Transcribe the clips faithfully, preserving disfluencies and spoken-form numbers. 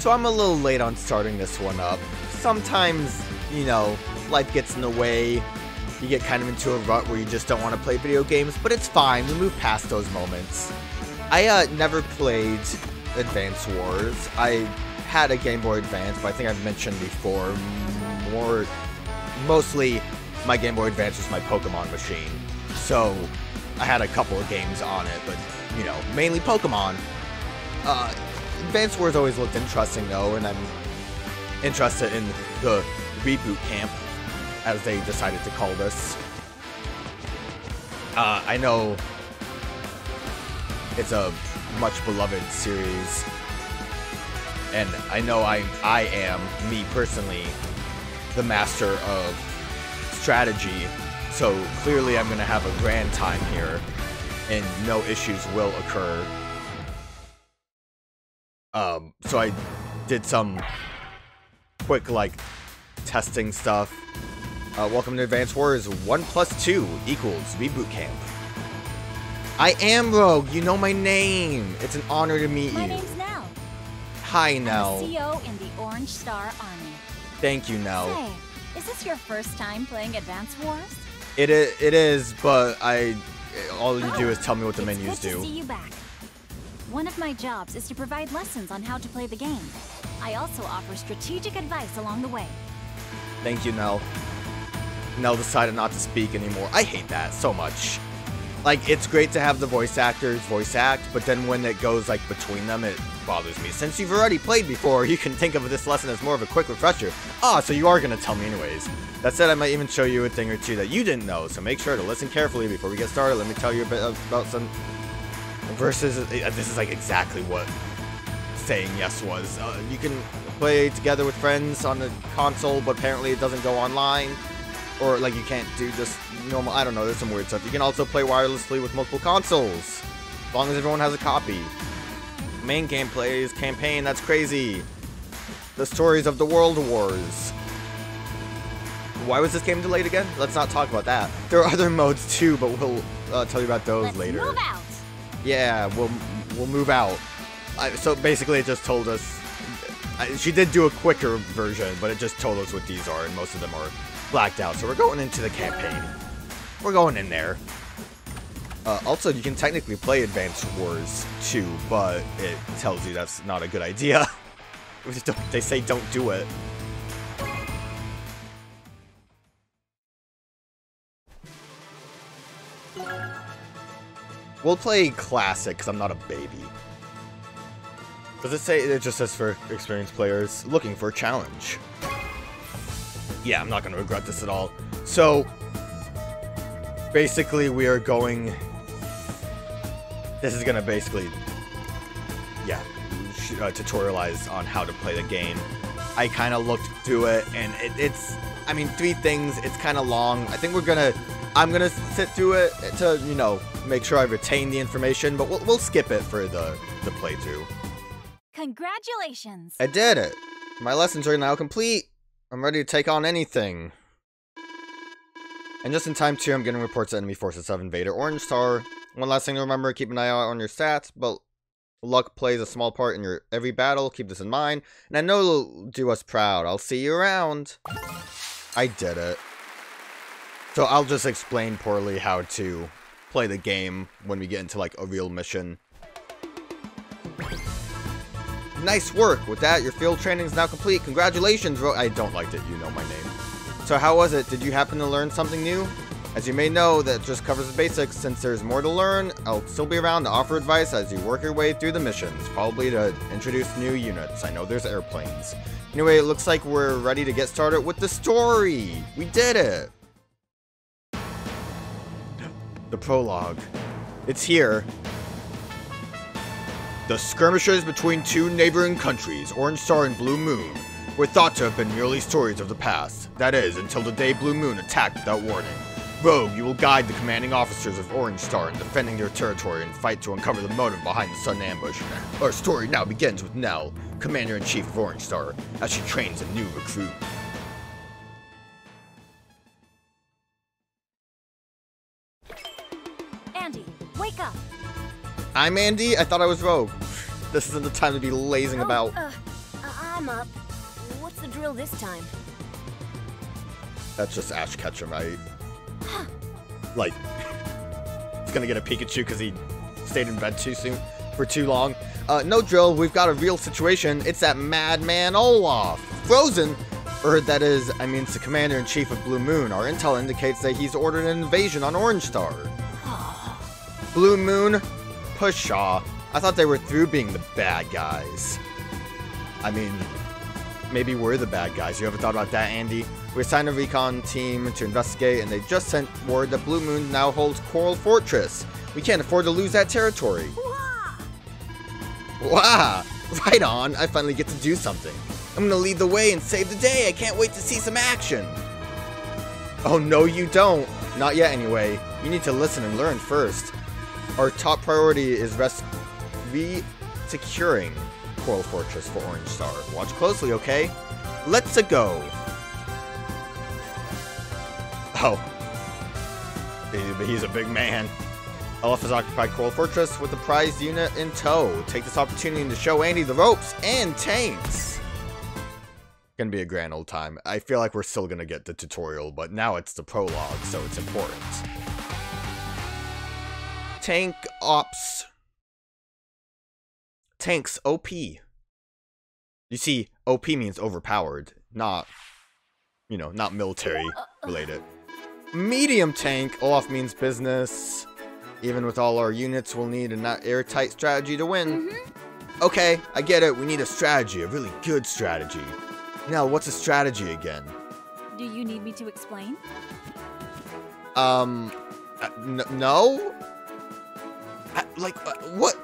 so I'm a little late on starting this one up. Sometimes, you know, life gets in the way, you get kind of into a rut where you just don't want to play video games, but it's fine, we move past those moments. I uh, never played Advance Wars. I had a Game Boy Advance, but I think I've mentioned before, more, mostly my Game Boy Advance was my Pokemon machine, so I had a couple of games on it, but, you know, mainly Pokemon. Uh, Advance Wars always looked interesting, though, and I'm interested in the Re-Boot Camp, as they decided to call this. Uh, I know it's a much beloved series, and I know I, I am, me personally, the master of strategy, so clearly I'm going to have a grand time here, and no issues will occur. Um, so I did some quick, like, testing stuff. Uh, welcome to Advance Wars. one plus two equals Re-Boot Camp. I am Rogue. You know my name. It's an honor to meet my you. My name's Nell. Hi, Nell. I'm a C O in the Orange Star Army. Thank you, Nell. Hey, is this your first time playing Advance Wars? It is. It is. But I, all you oh, do is tell me what the menus do. It's good to see you back. One of my jobs is to provide lessons on how to play the game. I also offer strategic advice along the way. Thank you, Nell. Nell decided not to speak anymore. I hate that so much. Like, it's great to have the voice actors voice act, but then when it goes, like, between them, it bothers me. Since you've already played before, you can think of this lesson as more of a quick refresher. Ah, so you are going to tell me anyways. That said, I might even show you a thing or two that you didn't know, so make sure to listen carefully before we get started. Let me tell you a bit about some... Versus, this is like exactly what saying yes was. Uh, you can play together with friends on the console, but apparently it doesn't go online. Or like you can't do just normal, I don't know, there's some weird stuff. You can also play wirelessly with multiple consoles, as long as everyone has a copy. Main gameplay is campaign, that's crazy. The stories of the World Wars. Why was this game delayed again? Let's not talk about that. There are other modes too, but we'll uh, tell you about those Let's later. Move out. Yeah, we'll we'll move out. I, so basically, it just told us. I, she did do a quicker version, but it just told us what these are, and most of them are blacked out. So we're going into the campaign. We're going in there. Uh, also, you can technically play Advance Wars two, but it tells you that's not a good idea. They say don't do it. We'll play classic, because I'm not a baby. Does it say? It just says for experienced players looking for a challenge. Yeah, I'm not going to regret this at all. So, basically we are going... This is going to basically, yeah, uh, tutorialize on how to play the game. I kind of looked through it, and it, it's... I mean, three things, it's kind of long. I think we're going to... I'm going to sit through it to, you know, make sure I retain the information, but we'll, we'll skip it for the, the playthrough. Congratulations! I did it! My lessons are now complete! I'm ready to take on anything. And just in time, too, I'm getting reports that enemy forces have invaded Orange Star. One last thing to remember, keep an eye out on your stats, but luck plays a small part in your every battle. Keep this in mind, and I know it'll do us proud. I'll see you around! I did it. So I'll just explain poorly how to play the game when we get into like a real mission. Nice work! With that, your field training is now complete. Congratulations, Ro- I don't like that you know my name. So how was it? Did you happen to learn something new? As you may know, that just covers the basics. Since there's more to learn, I'll still be around to offer advice as you work your way through the missions, probably to introduce new units. I know there's airplanes. Anyway, it looks like we're ready to get started with the story! We did it! The prologue. It's here. The skirmishes between two neighboring countries, Orange Star and Blue Moon, were thought to have been merely stories of the past. That is, until the day Blue Moon attacked without warning. Rogue, you will guide the commanding officers of Orange Star in defending their territory and fight to uncover the motive behind the sudden ambush. Our story now begins with Nell, Commander-in-Chief of Orange Star, as she trains a new recruit. I'm Andy. I thought I was Rogue. This isn't the time to be lazing oh, about. Uh, I'm up. What's the drill this time? That's just Ash Ketchum, right? Huh. Like, he's gonna get a Pikachu because he stayed in bed too soon for too long. Uh, no drill, we've got a real situation. It's that madman Olaf. Frozen, or that is, I mean, it's the commander-in-chief of Blue Moon. Our intel indicates that he's ordered an invasion on Orange Star. Blue Moon, pshaw. I thought they were through being the bad guys. I mean, maybe we're the bad guys. You ever thought about that, Andy? We assigned a recon team to investigate, and they just sent word that Blue Moon now holds Coral Fortress. We can't afford to lose that territory. Wah! Wah! Right on, I finally get to do something. I'm gonna lead the way and save the day. I can't wait to see some action. Oh, no, you don't. Not yet, anyway. You need to listen and learn first. Our top priority is res- re-securing Coral Fortress for Orange Star. Watch closely, okay? Let's-a go. Oh. He's a big man. Olaf has occupied Coral Fortress with the prize unit in tow. Take this opportunity to show Andy the ropes and tanks. Gonna be a grand old time. I feel like we're still gonna get the tutorial, but now it's the prologue, so it's important. Tank ops. Tanks O P. You see, O P means overpowered, not, you know, not military related. Medium tank. Olaf means business. Even with all our units, we'll need a not airtight strategy to win. Mm-hmm. Okay, I get it. We need a strategy, a really good strategy. Now, what's a strategy again? Do you need me to explain? Um, n no? I, like, uh, what?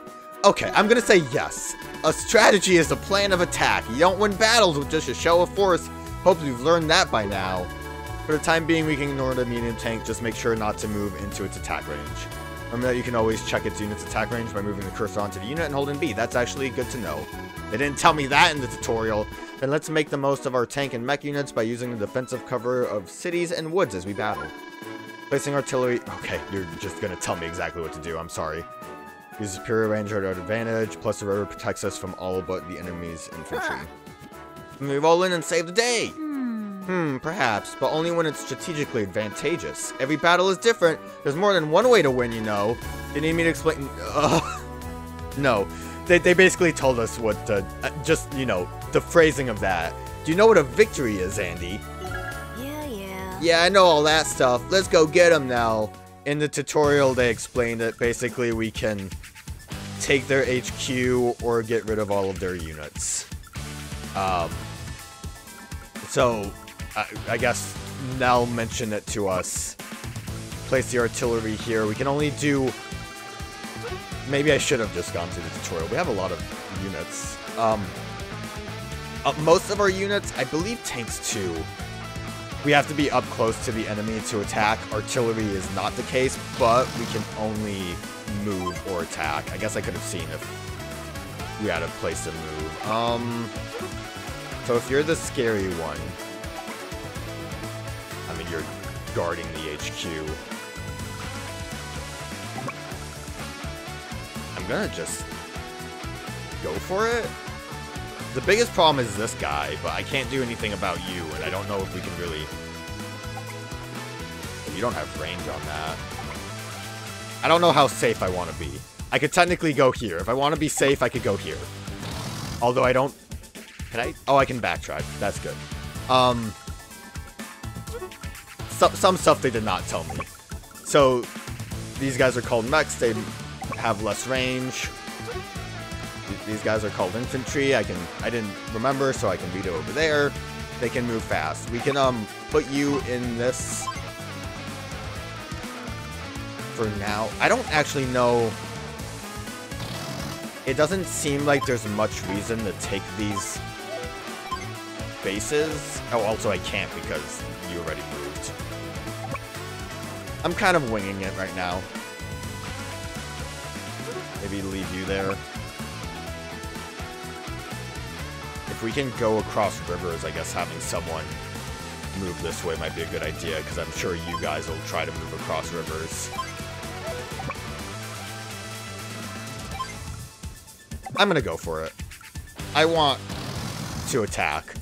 Okay, I'm gonna say yes. A strategy is a plan of attack. You don't win battles with just a show of force. Hopefully you've learned that by now. For the time being, we can ignore the medium tank. Just make sure not to move into its attack range. Remember that you can always check its unit's attack range by moving the cursor onto the unit and holding B. That's actually good to know. They didn't tell me that in the tutorial. Then let's make the most of our tank and mech units by using the defensive cover of cities and woods as we battle. Placing artillery... Okay, you're just gonna tell me exactly what to do, I'm sorry. Use superior range at our advantage, plus the river protects us from all but the enemy's infantry. Move all in and save the day! Hmm. hmm, perhaps, but only when it's strategically advantageous. Every battle is different. There's more than one way to win, you know. They need me to explain... Uh, no. They, they basically told us what to, uh, just, you know, the phrasing of that. Do you know what a victory is, Andy? Yeah, yeah. Yeah, I know all that stuff. Let's go get them now. In the tutorial, they explained that basically we can take their H Q or get rid of all of their units. Um, so, I, I guess Nell mentioned it to us. Place the artillery here. We can only do... Maybe I should have just gone through the tutorial. We have a lot of units. Um, uh, most of our units, I believe tanks too, we have to be up close to the enemy to attack. Artillery is not the case, but we can only move or attack. I guess I could have seen if we had a place to move. Um, so if you're the scary one, I mean, you're guarding the H Q. I'm gonna just go for it. The biggest problem is this guy, but I can't do anything about you, and I don't know if we can really... You don't have range on that. I don't know how safe I want to be. I could technically go here. If I want to be safe, I could go here. Although I don't... Can I? Oh, I can backtrack. That's good. Um, so, some stuff they did not tell me. So, these guys are called mechs. They... have less range. These guys are called infantry. I can I didn't remember, so I can veto over there. They can move fast. We can um put you in this for now. I don't actually know. It doesn't seem like there's much reason to take these bases. Oh, also I can't because you already moved. I'm kind of winging it right now. Maybe leave you there. If we can go across rivers, I guess having someone move this way might be a good idea, because I'm sure you guys will try to move across rivers. I'm gonna go for it. I want to attack.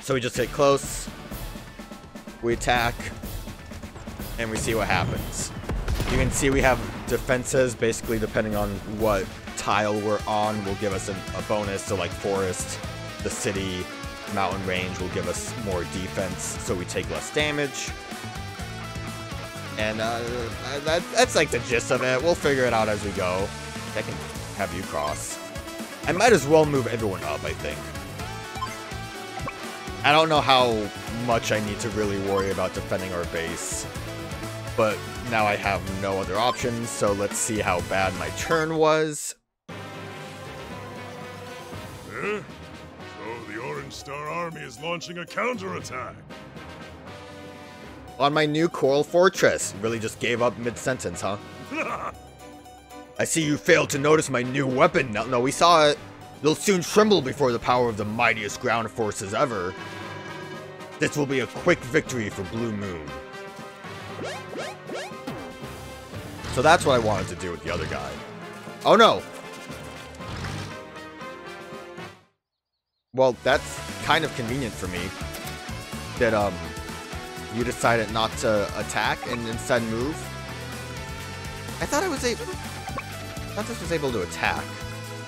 So we just hit close, we attack, and we see what happens. You can see we have defenses, basically depending on what tile we're on will give us a, a bonus. So like forest, the city, mountain range will give us more defense, so we take less damage. And uh, that, that's like the gist of it. We'll figure it out as we go. I can have you cross. I might as well move everyone up, I think. I don't know how much I need to really worry about defending our base, but now I have no other options, so let's see how bad my turn was. Huh? So the Orange Star Army is launching a counterattack. On my new Coral Fortress. Really just gave up mid-sentence, huh? I see you failed to notice my new weapon. No, no, we saw it. You'll soon tremble before the power of the mightiest ground forces ever. This will be a quick victory for Blue Moon. So that's what I wanted to do with the other guy. Oh no! Well, that's kind of convenient for me. That, um, you decided not to attack and instead move. I thought I was able to... I thought this was able to attack.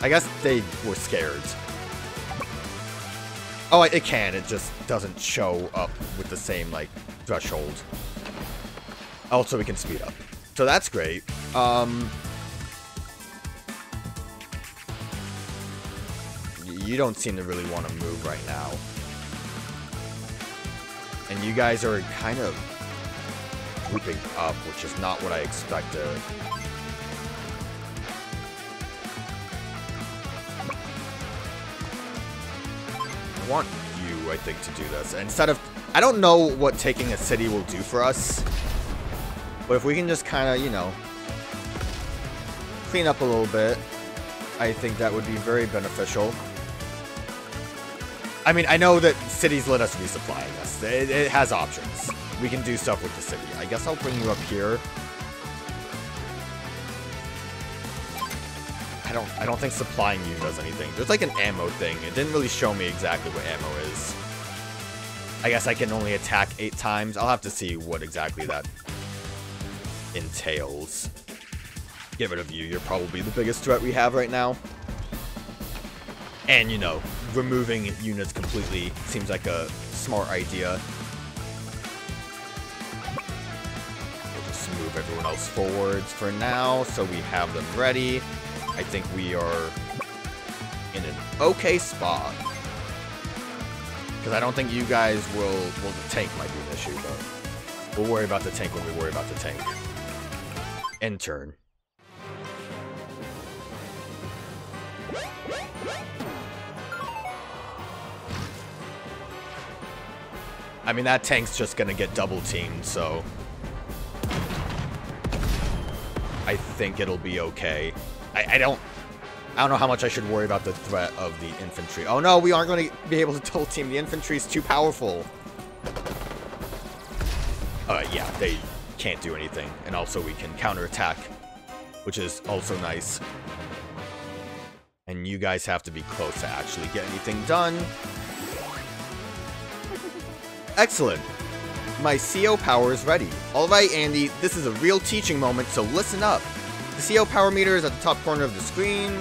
I guess they were scared. Oh, it can. It just doesn't show up with the same, like, threshold. Also, we can speed up. So that's great. Um... You don't seem to really want to move right now. And you guys are kind of grouping up, which is not what I expected. I want you, I think, to do this. Instead of... I don't know what taking a city will do for us. But if we can just kind of, you know, clean up a little bit, I think that would be very beneficial. I mean, I know that cities let us resupply us. It, it has options. We can do stuff with the city. I guess I'll bring you up here. I don't I don't think supplying you does anything. There's like an ammo thing. It didn't really show me exactly what ammo is. I guess I can only attack eight times. I'll have to see what exactly that entails. Get rid of you. You're probably the biggest threat we have right now. And, you know, removing units completely seems like a smart idea. We'll just move everyone else forwards for now, so we have them ready. I think we are in an okay spot. Because I don't think you guys will... Well, the tank might be an issue, but we'll worry about the tank when we worry about the tank. End turn. I mean, that tank's just gonna get double teamed, so I think it'll be okay. I, I don't, I don't know how much I should worry about the threat of the infantry. Oh no, we aren't gonna be able to double team. The infantry's too powerful. Uh, yeah, they can't do anything, and also we can counterattack, which is also nice. And you guys have to be close to actually get anything done. Excellent. My C O power is ready. Alright, Andy, this is a real teaching moment, so listen up. The C O power meter is at the top corner of the screen.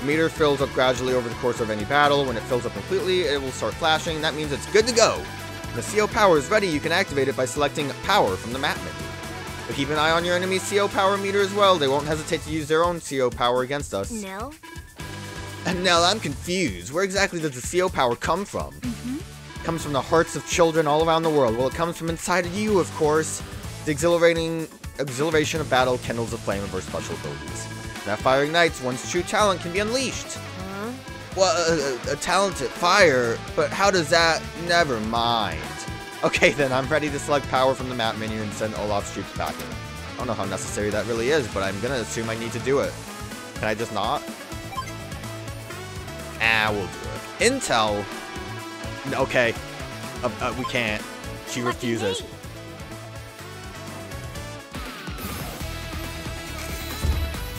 The meter fills up gradually over the course of any battle. When it fills up completely, it will start flashing. That means it's good to go. When the C O power is ready, you can activate it by selecting Power from the map menu. But keep an eye on your enemy's C O power meter as well. They won't hesitate to use their own C O power against us. Nell? Nell, I'm confused. Where exactly does the C O power come from? Mm-hmm. Comes from the hearts of children all around the world. Well, it comes from inside of you, of course. The exhilarating exhilaration of battle kindles the flame of her special abilities. That fire ignites, one's true talent can be unleashed. Huh? Well, a, a, a talent at fire, but how does that... Never mind. Okay, then, I'm ready to select Power from the map menu and send Olaf's troops packing. I don't know how necessary that really is, but I'm gonna assume I need to do it. Can I just not? Ah, we'll do it. Intel... Okay, uh, uh, we can't. She refuses.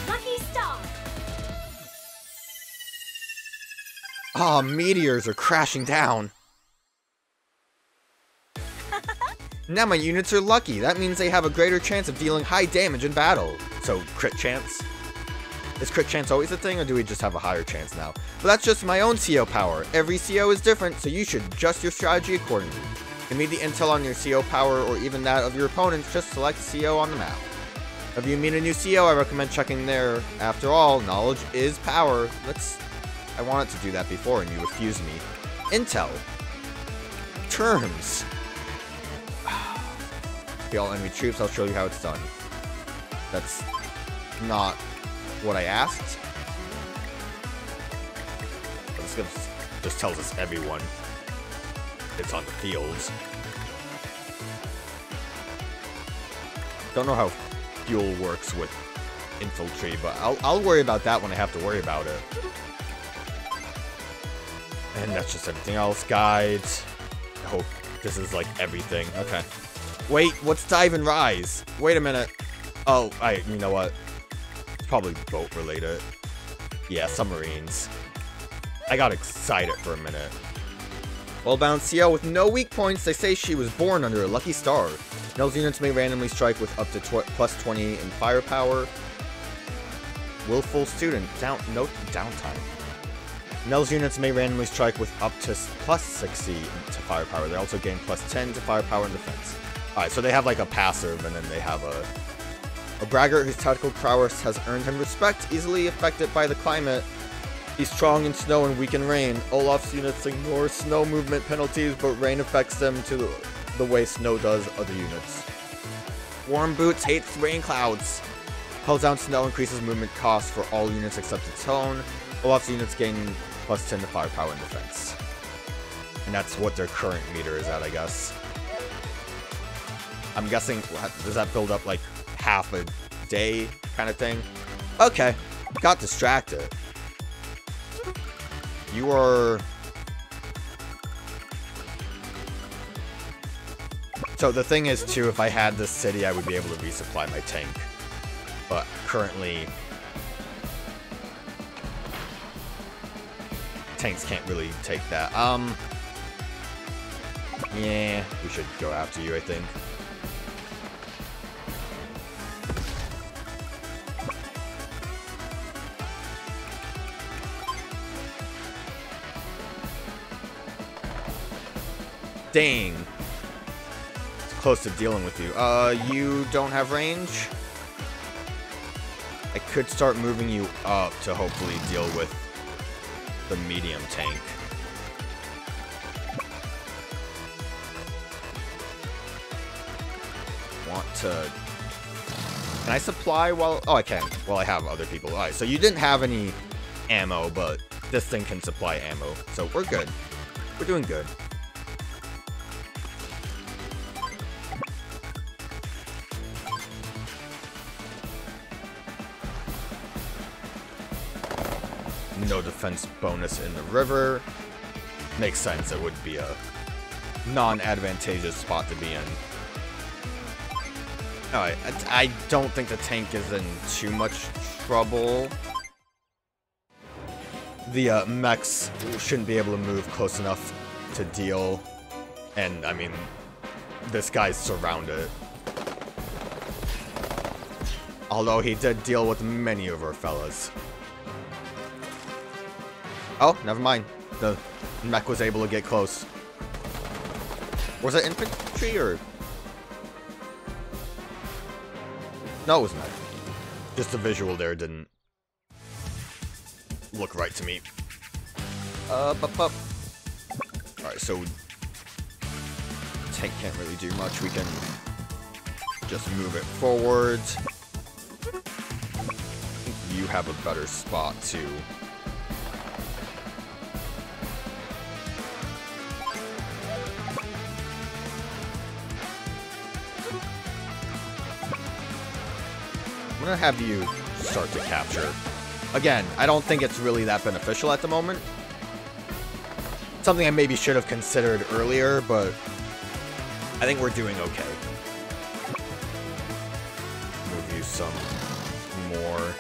Lucky star. Ah, oh, meteors are crashing down. Now my units are lucky. That means they have a greater chance of dealing high damage in battle. So, crit chance? Is crit chance always a thing, or do we just have a higher chance now? But that's just my own C O power. Every C O is different, so you should adjust your strategy accordingly. Give me the intel on your C O power, or even that of your opponents. Just select C O on the map. If you meet a new C O, I recommend checking there. After all, knowledge is power. Let's... I wanted to do that before, and you refused me. Intel. Terms. All enemy troops, I'll show you how it's done. That's not what I asked. This just tells us everyone that's on the fields. Don't know how fuel works with infantry, but I'll, I'll worry about that when I have to worry about it. And that's just everything else. Guides. I hope this is like everything. Okay. Wait, what's dive and rise? Wait a minute. Oh, I, you know what? It's probably boat related. Yeah, submarines. I got excited for a minute. Well-balanced C O with no weak points. They say she was born under a lucky star. Nell's units may randomly strike with up to tw plus twenty in firepower. Willful student. Down, no downtime. Nell's units may randomly strike with up to plus sixty to firepower. They also gain plus ten to firepower and defense. Alright, so they have like a passive, and then they have a... A braggart whose tactical prowess has earned him respect, easily affected by the climate. He's strong in snow and weak in rain. Olaf's units ignore snow movement penalties, but rain affects them to the way snow does other units. Warm Boots hates rain clouds. Pulls down snow, increases movement costs for all units except its own. Olaf's units gain plus ten to firepower and defense. And that's what their current meter is at, I guess. I'm guessing, does that build up like half a day kind of thing? Okay, got distracted. You are... So the thing is too, if I had this city, I would be able to resupply my tank. But currently... Tanks can't really take that. Um... Yeah, we should go after you, I think. Dang. It's close to dealing with you. Uh, you don't have range? I could start moving you up to hopefully deal with the medium tank. Want to... Can I supply while... Oh, I can. Well, I have other people. Alright, so you didn't have any ammo, but this thing can supply ammo. So we're good. We're doing good. No defense bonus in the river. Makes sense, it would be a non-advantageous spot to be in. Alright, I, I don't think the tank is in too much trouble. The uh, mechs shouldn't be able to move close enough to deal. And, I mean, this guy's surrounded. Although he did deal with many of our fellas. Oh, never mind. The mech was able to get close. Was it infantry or? No, it was mech. Just the visual there didn't look right to me. Uh, bup, bup. All right, so tank can't really do much. We can just move it forward. You have a better spot too. I'm gonna have you start to capture. Again, I don't think it's really that beneficial at the moment. Something I maybe should have considered earlier, but I think we're doing okay. Move you some more.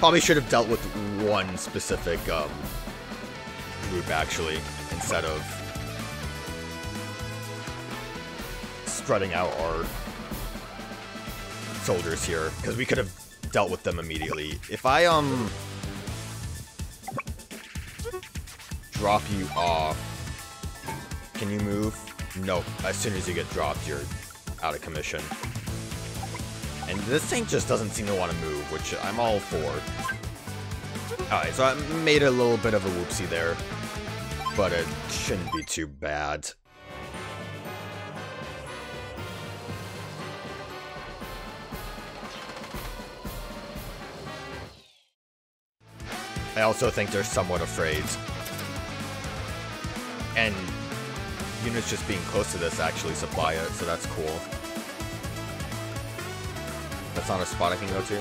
Probably should have dealt with one specific um, group, actually, instead of strutting out our soldiers here, because we could have dealt with them immediately. If I, um... drop you off, can you move? Nope. As soon as you get dropped, you're out of commission. And this tank just doesn't seem to want to move, which I'm all for. Alright, so I made a little bit of a whoopsie there, but it shouldn't be too bad. I also think they're somewhat afraid. And units just being close to this actually supply it, so that's cool. That's not a spot I can go to.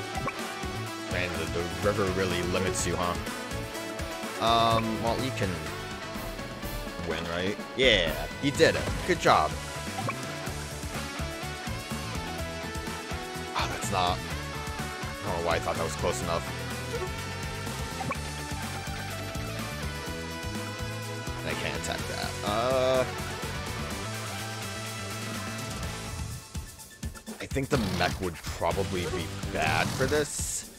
Man, the, the river really limits you, huh? Um, well, you can win, right? Yeah, you did it. Good job. Oh, that's not... I don't know why I thought that was close enough. I can't attack that. Uh... I think the mech would probably be bad for this.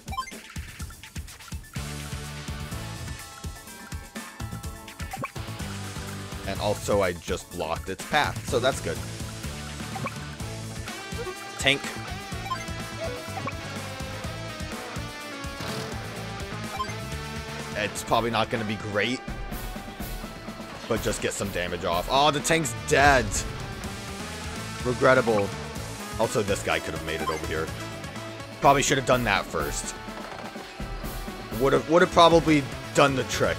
And also, I just blocked its path, so that's good. Tank. It's probably not going to be great, but just get some damage off. Oh, the tank's dead. Regrettable. Also, this guy could have made it over here. Probably should have done that first. Would have would have probably done the trick.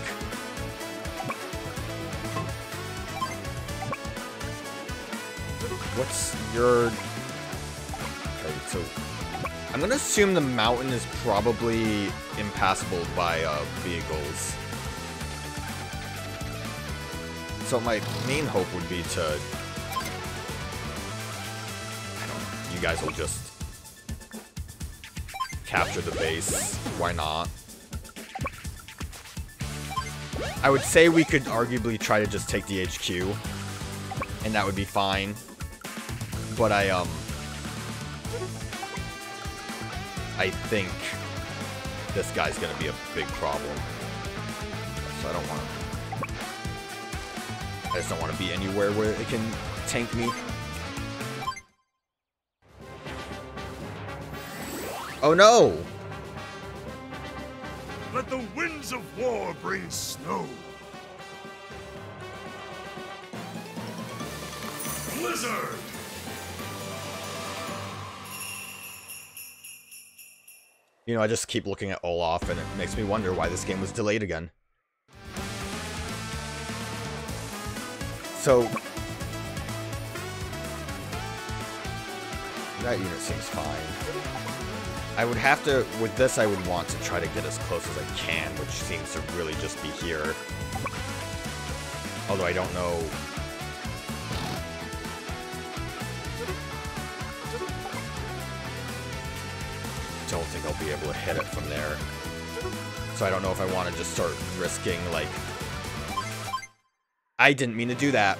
What's your... Okay, so I'm gonna assume the mountain is probably impassable by uh, vehicles. So my main hope would be to, I don't, you guys will just capture the base. Why not? I would say we could arguably try to just take the H Q, and that would be fine. But I um, I think this guy's gonna be a big problem, so I don't want to. I just don't want to be anywhere where it can tank me. Oh no! Let the winds of war bring snow. Blizzard! You know, I just keep looking at Olaf and it makes me wonder why this game was delayed again. So, that unit seems fine. I would have to, with this I would want to try to get as close as I can, which seems to really just be here. Although I don't know. Don't think I'll be able to hit it from there. So I don't know if I want to just start risking, like, I didn't mean to do that.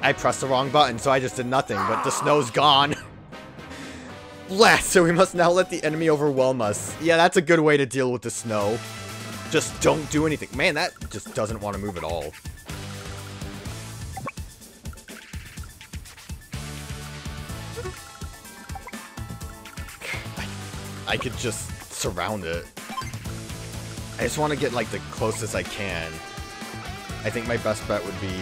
I pressed the wrong button, so I just did nothing, but the snow's gone. Blast, so we must now let the enemy overwhelm us. Yeah, that's a good way to deal with the snow. Just don't do anything. Man, that just doesn't want to move at all. I could just surround it. I just want to get, like, the closest I can. I think my best bet would be,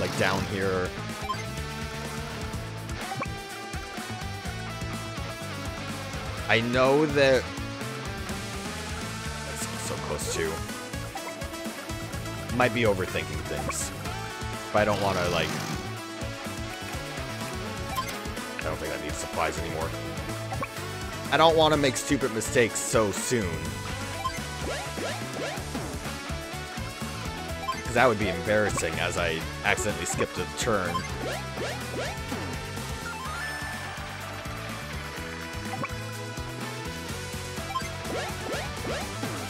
like, down here. I know that... That's so close to. Might be overthinking things. But I don't want to, like... I don't think I need supplies anymore. I don't want to make stupid mistakes so soon. Because that would be embarrassing as I accidentally skipped a turn.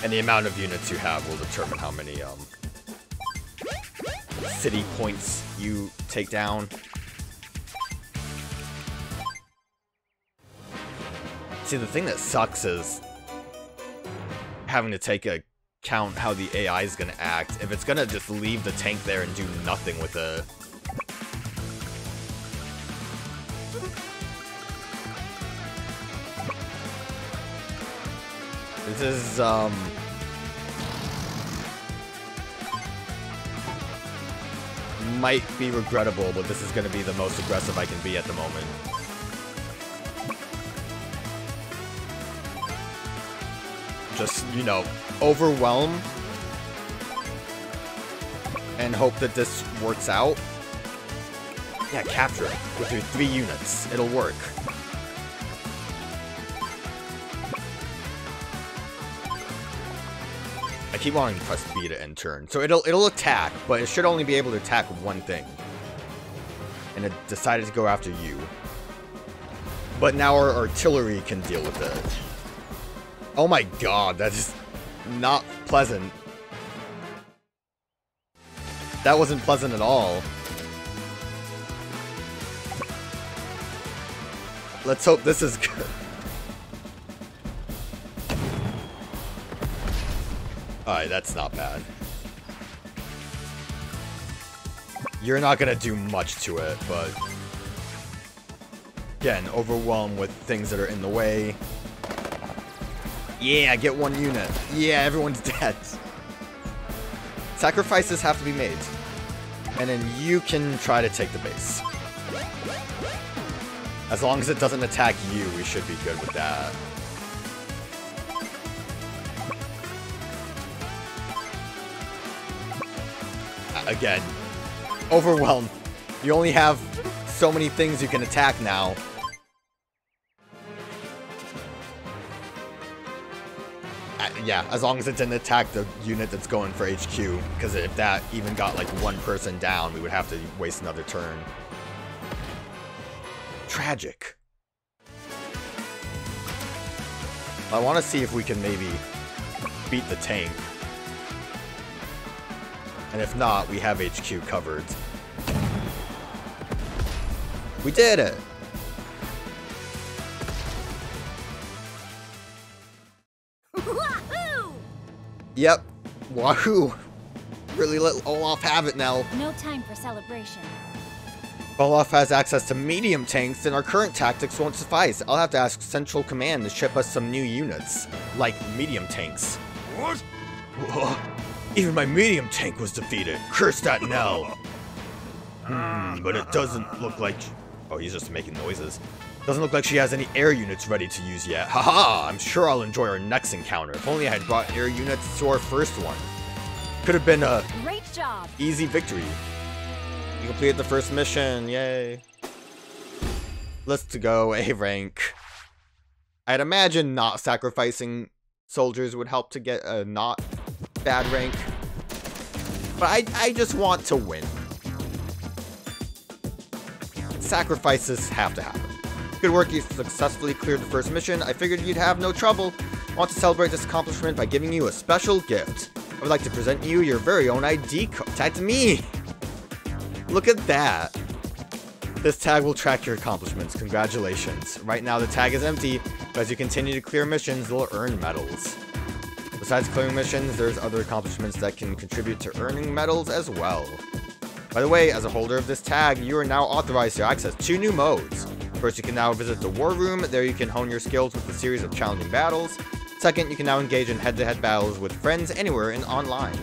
And the amount of units you have will determine how many um, city points you take down. See, the thing that sucks is having to take a count how the A I is going to act. If it's going to just leave the tank there and do nothing with the... This is, um... might be regrettable, but this is going to be the most aggressive I can be at the moment. Just, you know, overwhelm and hope that this works out. Yeah, capture it with your three units. It'll work. I keep wanting to press B to end turn. So it'll it'll attack, but it should only be able to attack one thing. And it decided to go after you. But now our artillery can deal with it. Oh my god, that is not pleasant. That wasn't pleasant at all. Let's hope this is good. Alright, that's not bad. You're not gonna do much to it, but... Again, overwhelmed with things that are in the way. Yeah, get one unit. Yeah, everyone's dead. Sacrifices have to be made. And then you can try to take the base. As long as it doesn't attack you, we should be good with that. Again, overwhelmed. You only have so many things you can attack now. Uh, yeah, as long as it didn't attack the unit that's going for H Q, because if that even got like one person down, we would have to waste another turn. Tragic. I want to see if we can maybe beat the tank. And if not, we have H Q covered. We did it! Wahoo! Yep, wahoo! Really let Olaf have it now. No time for celebration. Olaf has access to medium tanks, and our current tactics won't suffice. I'll have to ask Central Command to ship us some new units, like medium tanks. What? Even my medium tank was defeated. Curse that Nell. Hmm, but it doesn't look like... She... Oh, he's just making noises. Doesn't look like she has any air units ready to use yet. Haha, I'm sure I'll enjoy our next encounter. If only I had brought air units to our first one. Could have been a... Great job. Easy victory. You completed the first mission. Yay. Let's go A rank. I'd imagine not sacrificing soldiers would help to get a not... bad rank, but I, I just want to win. Sacrifices have to happen. Good work, you successfully cleared the first mission. I figured you'd have no trouble. I want to celebrate this accomplishment by giving you a special gift. I would like to present you your very own I D card. Tag to me! Look at that. This tag will track your accomplishments. Congratulations. Right now the tag is empty, but as you continue to clear missions, you'll earn medals. Besides clearing missions, there's other accomplishments that can contribute to earning medals as well. By the way, as a holder of this tag, you are now authorized to access two new modes. First, you can now visit the War Room. There you can hone your skills with a series of challenging battles. Second, you can now engage in head-to-head battles with friends anywhere and online.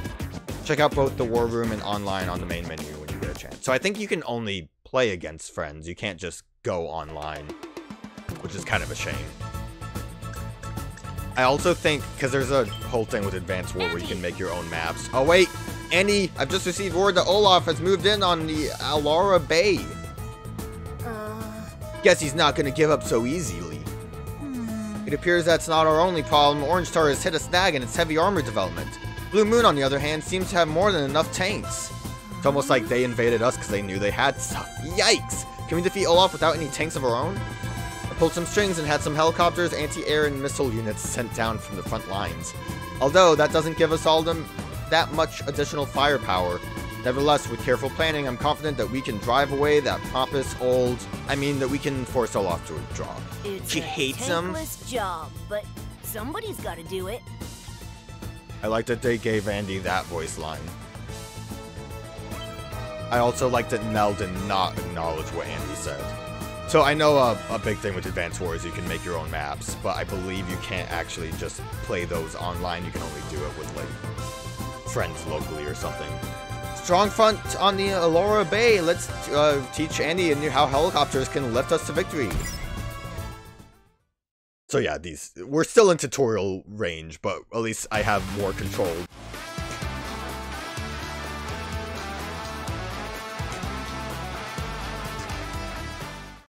Check out both the War Room and online on the main menu when you get a chance. So I think you can only play against friends. You can't just go online, which is kind of a shame. I also think, because there's a whole thing with Advance Wars where you can make your own maps. Oh wait, Andy, I've just received word that Olaf has moved in on the Alara Bay. Uh... Guess he's not going to give up so easily. Hmm. It appears that's not our only problem. Orange Star has hit a snag in its heavy armor development. Blue Moon, on the other hand, seems to have more than enough tanks. It's almost like they invaded us because they knew they had stuff. Yikes! Can we defeat Olaf without any tanks of our own? Pulled some strings and had some helicopters, anti-air, and missile units sent down from the front lines. Although that doesn't give us all them that much additional firepower. Nevertheless, with careful planning, I'm confident that we can drive away that pompous old... I mean, that we can force Olaf to withdraw. It's she hates him. It's a job, but somebody's got to do it. I like that they gave Andy that voice line. I also like that Nell did not acknowledge what Andy said. So I know a, a big thing with Advance Wars, you can make your own maps, but I believe you can't actually just play those online. You can only do it with, like, friends locally or something. Strong front on the Alara Bay. Let's uh, teach Andy and how helicopters can lift us to victory. So yeah, these we're still in tutorial range, but at least I have more control.